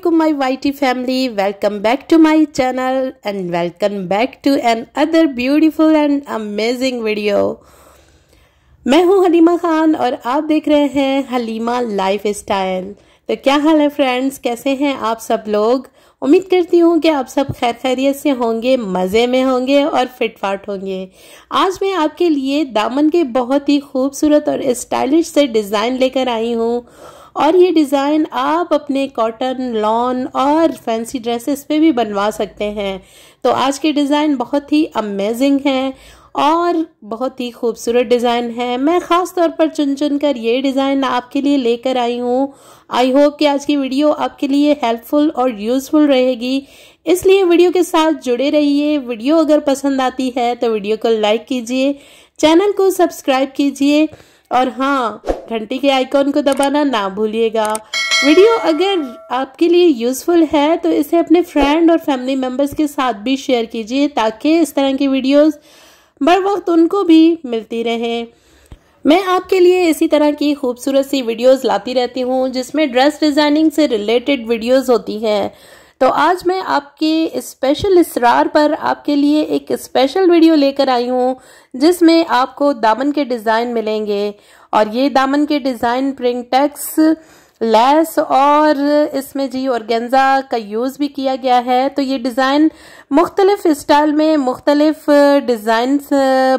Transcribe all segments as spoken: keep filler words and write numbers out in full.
Assalamualaikum my Y T family, welcome back to my channel and welcome back to another beautiful and amazing video। मैं हूँ हलीमा खान और आप देख रहे हैं हलीमा लाइफ स्टाइल। तो क्या हाल है फ्रेंड्स, कैसे हैं आप सब लोग? उम्मीद करती हूँ कि आप सब खैर खैरियत से होंगे, मज़े में होंगे और फिट फाट होंगे। आज मैं आपके लिए दामन के बहुत ही खूबसूरत और स्टाइलिश से डिज़ाइन लेकर आई हूँ और ये डिज़ाइन आप अपने कॉटन, लॉन और फैंसी ड्रेसेस पे भी बनवा सकते हैं। तो आज के डिज़ाइन बहुत ही अमेजिंग हैं और बहुत ही खूबसूरत डिज़ाइन है। मैं ख़ास तौर पर चुन चुन कर ये डिज़ाइन आपके लिए लेकर आई हूँ। आई होप कि आज की वीडियो आपके लिए हेल्पफुल और यूज़फुल रहेगी, इसलिए वीडियो के साथ जुड़े रहिए। वीडियो अगर पसंद आती है तो वीडियो को लाइक कीजिए, चैनल को सब्सक्राइब कीजिए और हाँ, घंटी के आइकॉन को दबाना ना भूलिएगा। वीडियो अगर आपके लिए यूज़फुल है तो इसे अपने फ्रेंड और फैमिली मेम्बर्स के साथ भी शेयर कीजिए ताकि इस तरह की वीडियोस बर वक्त उनको भी मिलती रहे। मैं आपके लिए इसी तरह की खूबसूरत सी वीडियोस लाती रहती हूँ जिसमें ड्रेस डिज़ाइनिंग से रिलेटेड वीडियोस होती हैं। तो आज मैं आपके स्पेशल इसरार पर आपके लिए एक स्पेशल वीडियो लेकर आई हूँ जिसमें आपको दामन के डिज़ाइन मिलेंगे और ये दामन के डिज़ाइन प्रिंट टैक्स, लैस और इसमें जी ऑर्गेन्जा का यूज़ भी किया गया है। तो ये डिज़ाइन मुख्तलिफ स्टाइल में मुख्तलिफ डिज़ाइंस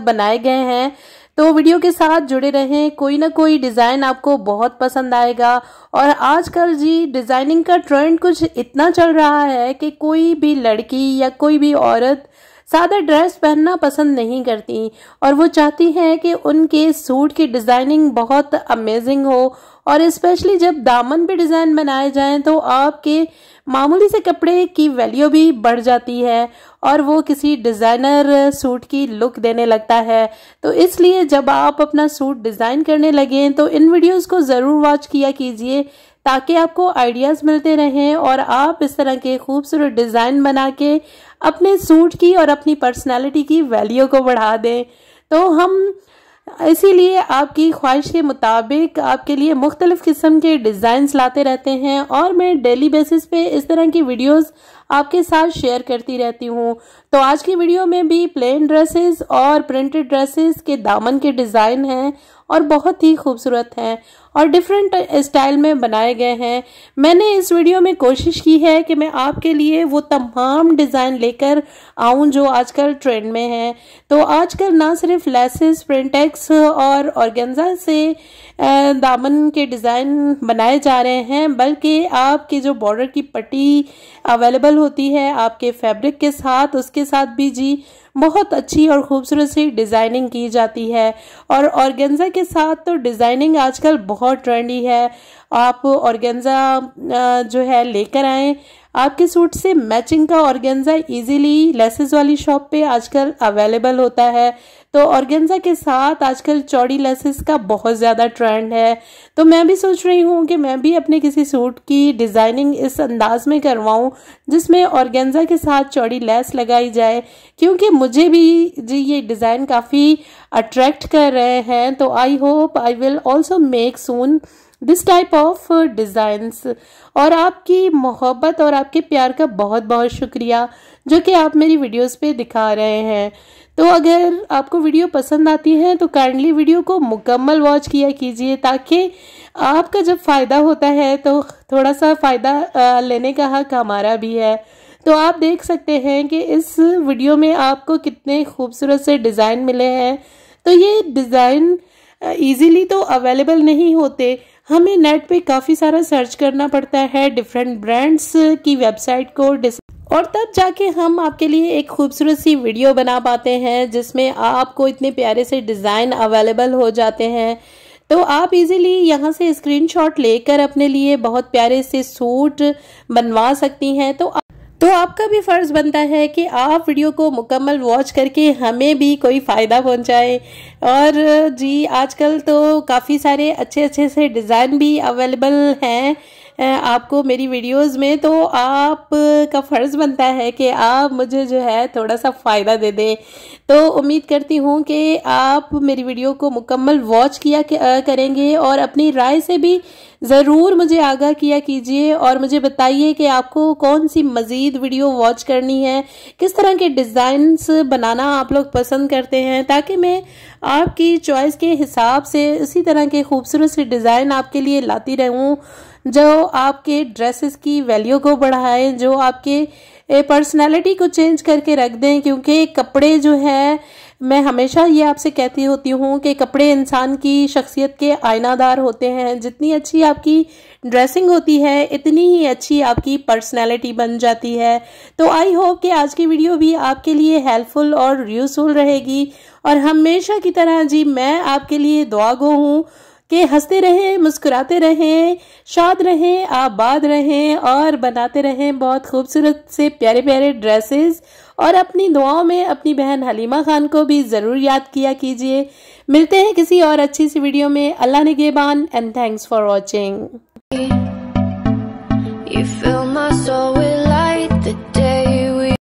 बनाए गए हैं, तो वीडियो के साथ जुड़े रहें। कोई ना कोई डिज़ाइन आपको बहुत पसंद आएगा और आजकल जी डिज़ाइनिंग का ट्रेंड कुछ इतना चल रहा है कि कोई भी लड़की या कोई भी औरत सादा ड्रेस पहनना पसंद नहीं करती और वो चाहती हैं कि उनके सूट की डिज़ाइनिंग बहुत अमेजिंग हो और स्पेशली जब दामन पे डिज़ाइन बनाए जाएं तो आपके मामूली से कपड़े की वैल्यू भी बढ़ जाती है और वो किसी डिज़ाइनर सूट की लुक देने लगता है। तो इसलिए जब आप अपना सूट डिज़ाइन करने लगें तो इन वीडियोस को ज़रूर वॉच किया कीजिए ताकि आपको आइडियाज़ मिलते रहें और आप इस तरह के खूबसूरत डिज़ाइन बना के अपने सूट की और अपनी पर्सनालिटी की वैल्यू को बढ़ा दें। तो हम इसीलिए आपकी ख्वाहिश के मुताबिक आपके लिए मुख्तलिफ़ किस्म के डिज़ाइंस लाते रहते हैं और मैं डेली बेसिस पे इस तरह की वीडियोस आपके साथ शेयर करती रहती हूँ। तो आज की वीडियो में भी प्लेन ड्रेसेस और प्रिंटेड ड्रेसेस के दामन के डिज़ाइन हैं और बहुत ही खूबसूरत हैं और डिफरेंट स्टाइल में बनाए गए हैं। मैंने इस वीडियो में कोशिश की है कि मैं आपके लिए वो तमाम डिज़ाइन लेकर आऊँ जो आजकल ट्रेंड में है। तो आजकल ना सिर्फ लेसेस, प्रिंटेक्स और ऑर्गेन्जा से दामन के डिज़ाइन बनाए जा रहे हैं बल्कि आपके जो बॉर्डर की पट्टी अवेलेबल होती है आपके फैब्रिक के साथ, उसके साथ भी जी बहुत अच्छी और खूबसूरत सी डिज़ाइनिंग की जाती है। और ऑर्गेन्जा के साथ तो डिज़ाइनिंग आजकल बहुत ट्रेंडी है। आप ऑर्गेन्जा जो है लेकर आएँ, आपके सूट से मैचिंग का ऑर्गेन्जा इजीली लेसेस वाली शॉप पे आजकल अवेलेबल होता है। तो ऑर्गेन्जा के साथ आजकल चौड़ी लेसेस का बहुत ज़्यादा ट्रेंड है। तो मैं भी सोच रही हूँ कि मैं भी अपने किसी सूट की डिज़ाइनिंग इस अंदाज में करवाऊँ जिसमें ऑर्गेन्जा के साथ चौड़ी लेस लगाई जाए, क्योंकि मुझे भी जी ये डिज़ाइन काफ़ी अट्रैक्ट कर रहे हैं। तो I hope I will also make soon this type of designs. और आपकी मोहब्बत और आपके प्यार का बहुत बहुत शुक्रिया जो कि आप मेरी वीडियोस पे दिखा रहे हैं। तो अगर आपको वीडियो पसंद आती है तो काइंडली वीडियो को मुकम्मल वॉच किया कीजिए ताकि आपका जब फ़ायदा होता है तो थोड़ा सा फ़ायदा लेने का हक हमारा भी है। तो आप देख सकते हैं कि इस वीडियो में आपको कितने खूबसूरत से डिज़ाइन मिले हैं। तो ये डिज़ाइन ईज़िली तो अवेलेबल नहीं होते, हमें नेट पे काफ़ी सारा सर्च करना पड़ता है डिफरेंट ब्रांड्स की वेबसाइट को डिस और तब जाके हम आपके लिए एक खूबसूरत सी वीडियो बना पाते हैं जिसमें आपको इतने प्यारे से डिज़ाइन अवेलेबल हो जाते हैं। तो आप इजीली यहाँ से स्क्रीनशॉट लेकर अपने लिए बहुत प्यारे से सूट बनवा सकती हैं। तो तो आपका भी फ़र्ज़ बनता है कि आप वीडियो को मुकम्मल वॉच करके हमें भी कोई फ़ायदा पहुंचाए। और जी आजकल तो काफ़ी सारे अच्छे अच्छे से डिज़ाइन भी अवेलेबल हैं आपको मेरी वीडियोस में, तो आप का फ़र्ज़ बनता है कि आप मुझे जो है थोड़ा सा फ़ायदा दे दें। तो उम्मीद करती हूँ कि आप मेरी वीडियो को मुकम्मल वॉच किया करेंगे और अपनी राय से भी ज़रूर मुझे आगाह किया कीजिए और मुझे बताइए कि आपको कौन सी मज़ीद वीडियो वॉच करनी है, किस तरह के डिज़ाइंस बनाना आप लोग पसंद करते हैं, ताकि मैं आपकी चॉइस के हिसाब से इसी तरह के खूबसूरत से डिज़ाइन आपके लिए लाती रहूँ जो आपके ड्रेसेस की वैल्यू को बढ़ाएं, जो आपके पर्सनालिटी को चेंज करके रख दें। क्योंकि कपड़े जो है, मैं हमेशा ये आपसे कहती होती हूँ कि कपड़े इंसान की शख्सियत के आईनादार होते हैं। जितनी अच्छी आपकी ड्रेसिंग होती है इतनी ही अच्छी आपकी पर्सनालिटी बन जाती है। तो आई होप कि आज की वीडियो भी आपके लिए हेल्पफुल और यूज़फुल रहेगी। और हमेशा की तरह जी मैं आपके लिए दुआगो हूँ कि हंसते रहें, मुस्कुराते रहें, शाद रहें, आबाद रहें और बनाते रहें बहुत खूबसूरत से प्यारे प्यारे ड्रेसेस। और अपनी दुआओं में अपनी बहन हलीमा खान को भी ज़रूर याद किया कीजिए। मिलते हैं किसी और अच्छी सी वीडियो में। अल्लाह निगेबान एंड थैंक्स फॉर वॉचिंग।